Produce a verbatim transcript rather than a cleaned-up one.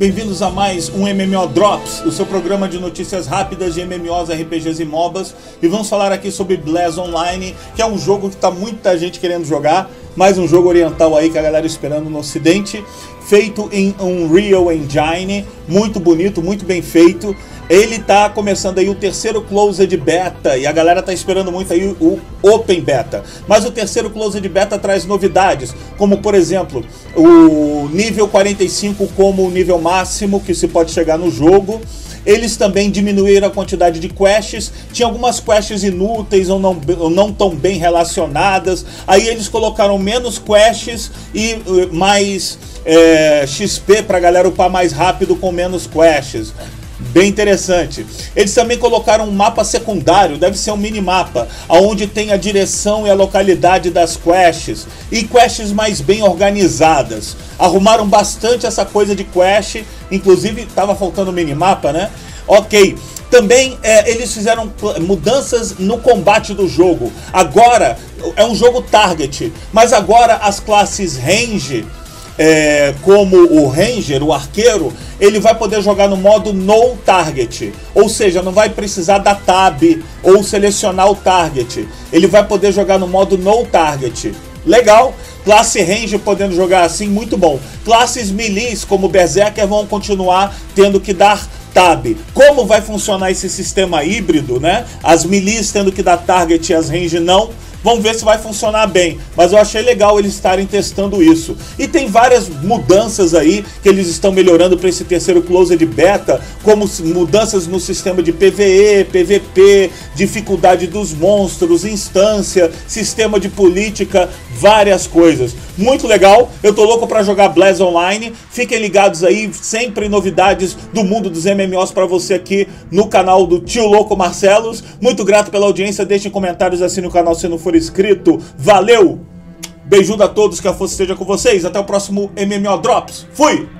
Bem-vindos a mais um M M O Drops, o seu programa de notícias rápidas de M M Os, R P Gs e MOBAs. E vamos falar aqui sobre Bless Online, que é um jogo que está muita gente querendo jogar. Mais um jogo oriental aí que a galera esperando no ocidente. Feito em Unreal Engine, muito bonito, muito bem feito. Ele está começando aí o terceiro Closed Beta e a galera está esperando muito aí o Open Beta. Mas o terceiro Closed Beta traz novidades, como por exemplo, o nível quarenta e cinco como o nível máximo que se pode chegar no jogo. Eles também diminuíram a quantidade de quests, tinha algumas quests inúteis ou não, ou não tão bem relacionadas. Aí eles colocaram menos quests e mais é, X P para a galera upar mais rápido com menos quests. Bem interessante. Eles também colocaram um mapa secundário, deve ser um minimapa, onde tem a direção e a localidade das quests, e quests mais bem organizadas. Arrumaram bastante essa coisa de quest, inclusive estava faltando o minimapa, né? Ok. Também é, eles fizeram mudanças no combate do jogo. Agora, é um jogo target, mas agora as classes range... É, como o Ranger, o arqueiro, ele vai poder jogar no modo no target, ou seja, não vai precisar da tab ou selecionar o target, ele vai poder jogar no modo no target. Legal, classe Ranger podendo jogar assim, muito bom. Classes melees como Berserker vão continuar tendo que dar tab. Como vai funcionar esse sistema híbrido, né? As melees tendo que dar target e as Ranger não. Vamos ver se vai funcionar bem, mas eu achei legal eles estarem testando isso. E tem várias mudanças aí que eles estão melhorando para esse terceiro Closed Beta, como mudanças no sistema de P V E, P V P, dificuldade dos monstros, instância, sistema de política, várias coisas. Muito legal, eu tô louco para jogar Bless Online. Fiquem ligados aí, sempre novidades do mundo dos M M Os para você aqui no canal do Tio Louco Marcelos. Muito grato pela audiência, deixem comentários, assine o canal se não for inscrito. Valeu! Beijudo a todos, que a força esteja com vocês. Até o próximo M M O Drops. Fui!